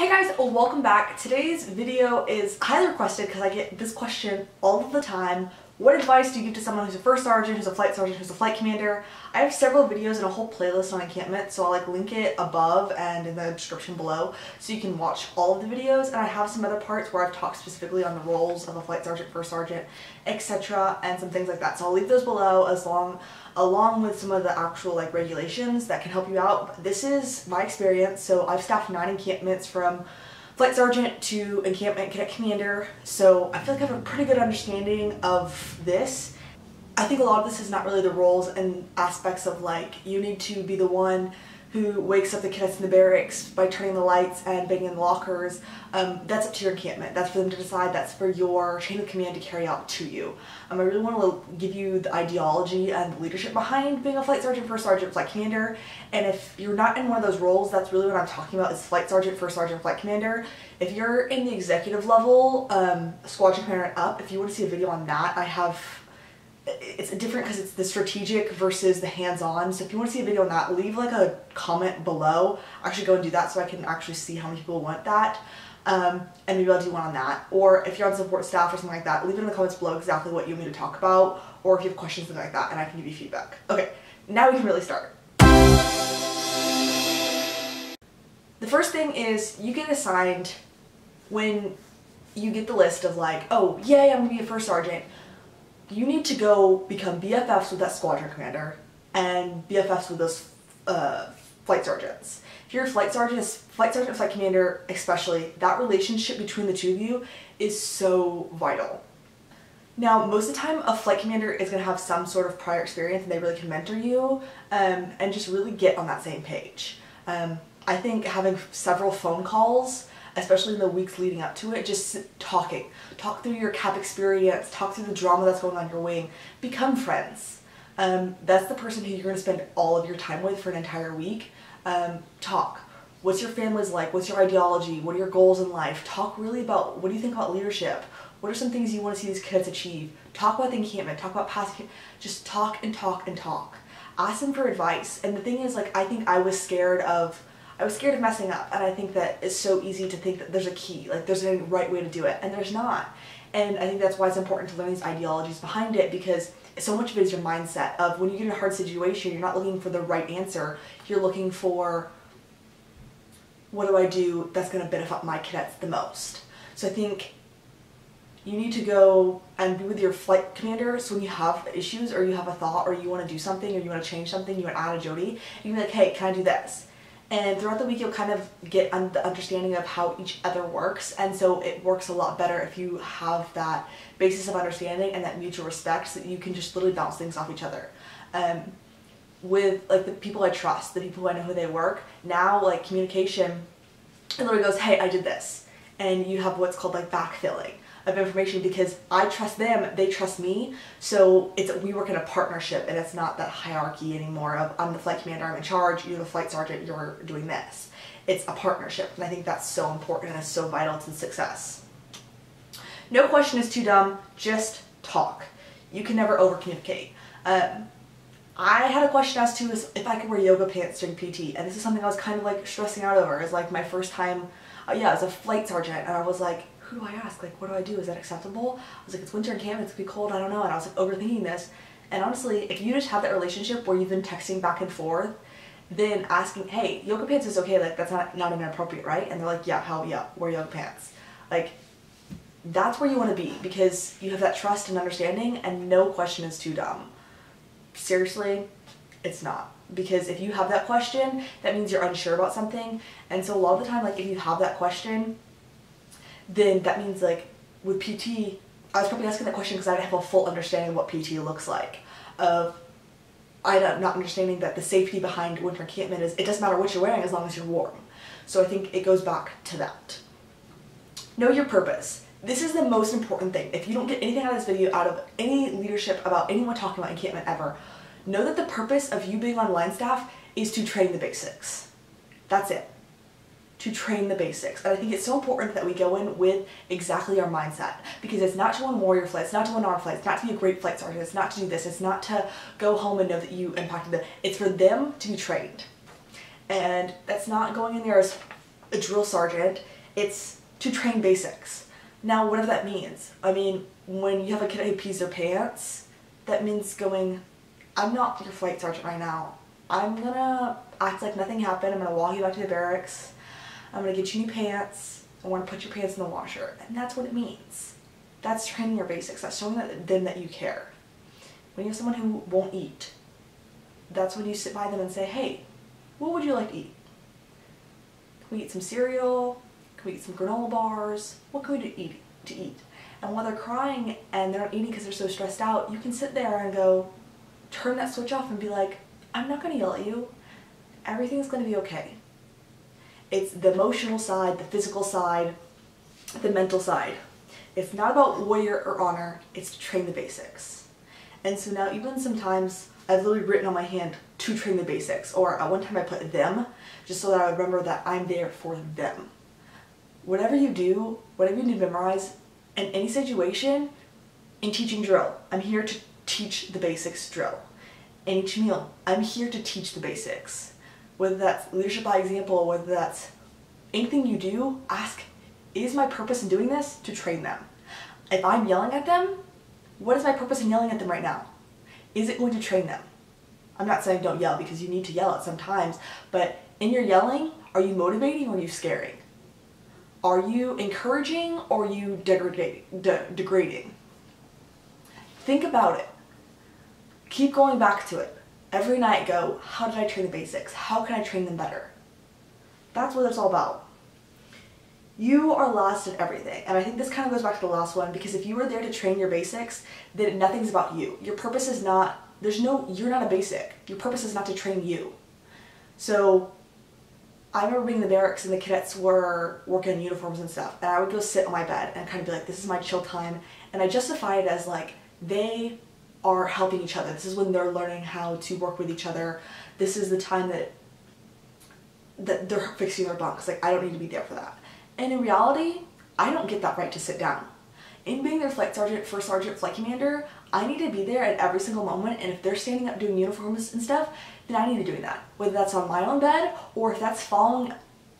Hey guys, welcome back. Today's video is highly requested because I get this question all of the time. What advice do you give to someone who's a first sergeant, who's a flight sergeant, who's a flight commander? I have several videos and a whole playlist on encampment, so I'll link it above and in the description below so you can watch all of the videos. And I have some other parts where I've talked specifically on the roles of a flight sergeant, first sergeant, etc. and some things like that. So I'll leave those below along with some of the actual regulations that can help you out. This is my experience, so I've staffed 9 encampments from flight sergeant to encampment cadet commander, so I feel like I have a pretty good understanding of this. I think a lot of this is not really the roles and aspects of you need to be the one who wakes up the cadets in the barracks by turning the lights and banging in the lockers. That's up to your encampment. That's for them to decide. That's for your chain of command to carry out to you. I really want to give you the ideology and the leadership behind being a flight sergeant, first sergeant, flight commander. And if you're not in one of those roles, that's really what I'm talking about, is flight sergeant, first sergeant, flight commander. If you're in the executive level, squadron commander and up, if you want to see a video on that, I have. It's different because it's the strategic versus the hands-on. So if you want to see a video on that, leave a comment below. Actually go and do that so I can actually see how many people want that. And maybe I'll do one on that. Or if you're on support staff or something like that, leave it in the comments below exactly what you want me to talk about, or if you have questions, something like that, and I can give you feedback. Okay, now we can really start. The first thing is you get assigned when you get the list of oh, yay, I'm gonna be a first sergeant. You need to go become BFFs with that squadron commander and BFFs with those flight sergeants. If you're a flight sergeant, flight commander especially, that relationship between the two of you is so vital. Now, most of the time, a flight commander is going to have some sort of prior experience and they really can mentor you and just really get on that same page. I think having several phone calls, especially in the weeks leading up to it, just talking. Talk through your CAP experience, talk through the drama that's going on your wing. Become friends. That's the person who you're going to spend all of your time with for an entire week. Talk. What's your family's like? What's your ideology? What are your goals in life? Talk really about what do you think about leadership? What are some things you want to see these cadets achieve? Talk about the encampment. Talk about past encampment. Just talk and talk and talk. Ask them for advice. And the thing is, I think I was scared of messing up, and I think that it's so easy to think that there's a key, there's a right way to do it, and there's not. And I think that's why it's important to learn these ideologies behind it, because so much of it is your mindset of when you get in a hard situation, you're not looking for the right answer, you're looking for what do I do that's going to benefit my cadets the most. So I think you need to go and be with your flight commander, so when you have issues or you have a thought or you want to do something or you want to change something, you want to add a Jody, you can be hey, can I do this? And throughout the week, you'll get the understanding of how each other works. And so it works a lot better if you have that basis of understanding and that mutual respect, so that you can just literally bounce things off each other. With the people I trust, the people who I know who they work, now communication, it literally goes, hey, I did this. And you have what's called backfilling of information, because I trust them, they trust me. So we work in a partnership, and it's not that hierarchy anymore of I'm the flight commander, I'm in charge, you're the flight sergeant, you're doing this. It's a partnership, and I think that's so important and it's so vital to success. No question is too dumb, just talk. You can never over communicate. I had a question asked too, is if I could wear yoga pants during PT, and this is something I was stressing out over. It's my first time, yeah, as a flight sergeant, and I was who do I ask? What do I do? Is that acceptable? I was it's winter in camp, it's gonna be cold, I don't know. And I was overthinking this. And honestly, if you just have that relationship where you've been texting back and forth, then asking, hey, yoga pants is okay, that's not even appropriate, right? And they're yeah, hell yeah, wear yoga pants. That's where you wanna be, because you have that trust and understanding, and no question is too dumb. Seriously, it's not. Because if you have that question, that means you're unsure about something. And so a lot of the time, if you have that question, then that means with PT, I was probably asking that question because I didn't have a full understanding of what PT looks like. I'm not understanding that the safety behind winter encampment is it doesn't matter what you're wearing as long as you're warm. So I think it goes back to that. Know your purpose. This is the most important thing. If you don't get anything out of this video, out of any leadership about anyone talking about encampment ever, know that the purpose of you being on line staff is to train the basics. That's it. To train the basics. And I think it's so important that we go in with exactly our mindset, because it's not to win warrior flights, it's not to win honor flights, it's not to be a great flight sergeant, it's not to do this, it's not to go home and know that you impacted them. It's for them to be trained. And that's not going in there as a drill sergeant, it's to train basics. Now, whatever that means, I mean, when you have a kid who pees their pants, that means going, I'm not your flight sergeant right now. I'm gonna act like nothing happened. I'm gonna walk you back to the barracks. I'm gonna get you new pants. I wanna put your pants in the washer. And that's what it means. That's training your basics. That's showing them that you care. When you have someone who won't eat, that's when you sit by them and say, hey, what would you like to eat? Can we eat some cereal? Can we eat some granola bars? What can we do to eat? And while they're crying and they're not eating because they're so stressed out, you can sit there and go, turn that switch off and be like, I'm not going to yell at you. Everything's going to be okay. It's the emotional side, the physical side, the mental side. It's not about warrior or honor, it's to train the basics. And so now even sometimes I've literally written on my hand to train the basics, or at one time I put them just so that I would remember that I'm there for them. Whatever you do, whatever you need to memorize in any situation, in teaching drill, I'm here to teach the basics drill. In each meal, I'm here to teach the basics. Whether that's leadership by example, whether that's anything you do, ask, is my purpose in doing this to train them? If I'm yelling at them, what is my purpose in yelling at them right now? Is it going to train them? I'm not saying don't yell, because you need to yell at sometimes, but in your yelling, are you motivating or are you scaring? Are you encouraging or are you degrading? Think about it. Keep going back to it. Every night go, how did I train the basics? How can I train them better? That's what it's all about. You are lost in everything. And I think this kind of goes back to the last one, because if you were there to train your basics, then nothing's about you. Your purpose is not, you're not a basic. Your purpose is not to train you. So I remember being in the barracks and the cadets were working on uniforms and stuff, and I would go sit on my bed and kind of be like, this is my chill time. And I justify it as like, they are helping each other. This is when they're learning how to work with each other. This is the time that they're fixing their bunks. Like, I don't need to be there for that. And in reality, I don't get that right to sit down. In being their flight sergeant, first sergeant, flight commander, I need to be there at every single moment, and if they're standing up doing uniforms and stuff, then I need to be doing that. Whether that's on my own bed, or if that's following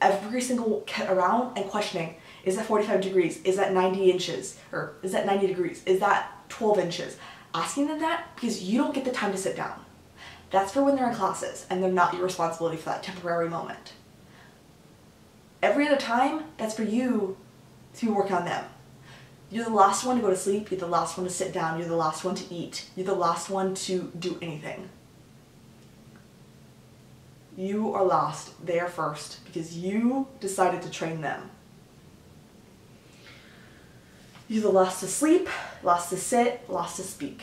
every single cat around and questioning, is that 45 degrees? Is that 90 inches? Or is that 90 degrees? Is that 12 inches? Asking them that, because you don't get the time to sit down. That's for when they're in classes, and they're not your responsibility for that temporary moment. Every other time, that's for you to be working on them. You're the last one to go to sleep, you're the last one to sit down, you're the last one to eat, you're the last one to do anything. You are lost there first, because you decided to train them. You're the last to sleep, last to sit, last to speak.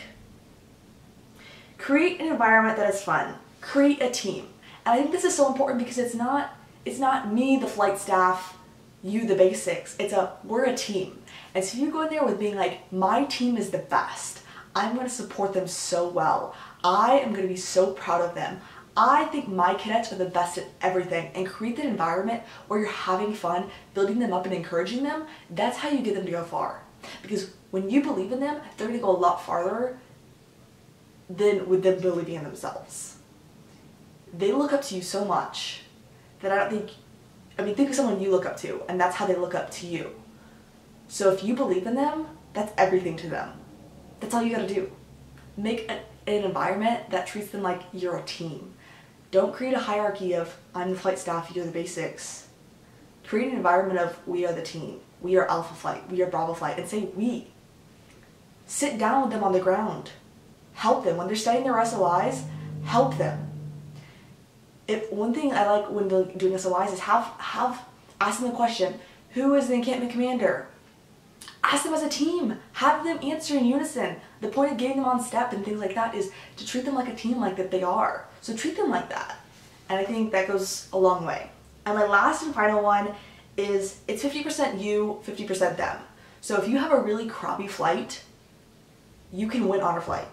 Create an environment that is fun. Create a team. And I think this is so important, because it's not me, the flight staff, you, the basics. It's we're a team. And so you go in there with being like, my team is the best. I'm gonna support them so well. I am gonna be so proud of them. I think my cadets are the best at everything, and create that environment where you're having fun, building them up and encouraging them. That's how you get them to go far. Because when you believe in them, they're going to go a lot farther than with them believing in themselves. They look up to you so much that think of someone you look up to, and that's how they look up to you. So if you believe in them, that's everything to them. That's all you got to do. Make an environment that treats them like you're a team. Don't create a hierarchy of, I'm the flight staff, you're the basics. Create an environment of, we are the team. We are Alpha Flight, we are Bravo Flight, and say we. Sit down with them on the ground. Help them. When they're studying their SOIs, help them. If one thing I like when doing SOIs is ask them the question, who is the encampment commander? Ask them as a team. Have them answer in unison. The point of getting them on step and things like that is to treat them like a team, like that they are. So treat them like that. And I think that goes a long way. And my last and final one is, it's 50% you, 50% them. So if you have a really crappy flight, you can win honor flight.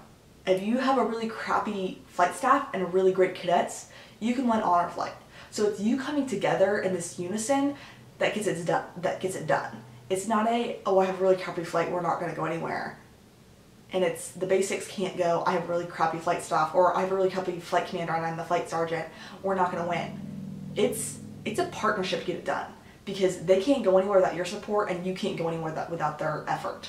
If you have a really crappy flight staff and really great cadets, you can win honor flight. So it's you coming together in this unison that gets it done. It's not a, oh, I have a really crappy flight, we're not going to go anywhere. And it's the basics can't go, I have a really crappy flight staff, or I have a really crappy flight commander and I'm the flight sergeant, we're not going to win. It's a partnership to get it done. because they can't go anywhere without your support, and you can't go anywhere without their effort.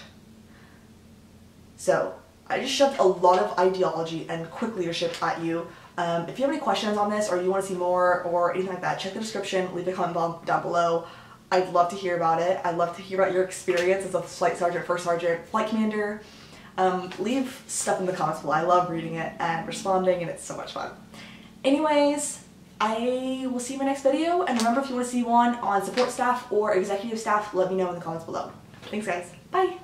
So I just shoved a lot of ideology and quick leadership at you. If you have any questions on this, or you want to see more or anything like that, check the description, leave a comment down below. I'd love to hear about it. I'd love to hear about your experience as a flight sergeant, first sergeant, flight commander. Leave stuff in the comments below. I love reading it and responding, and it's so much fun. Anyways, I will see you in my next video, and remember, if you want to see one on support staff or executive staff, let me know in the comments below. Thanks guys, bye!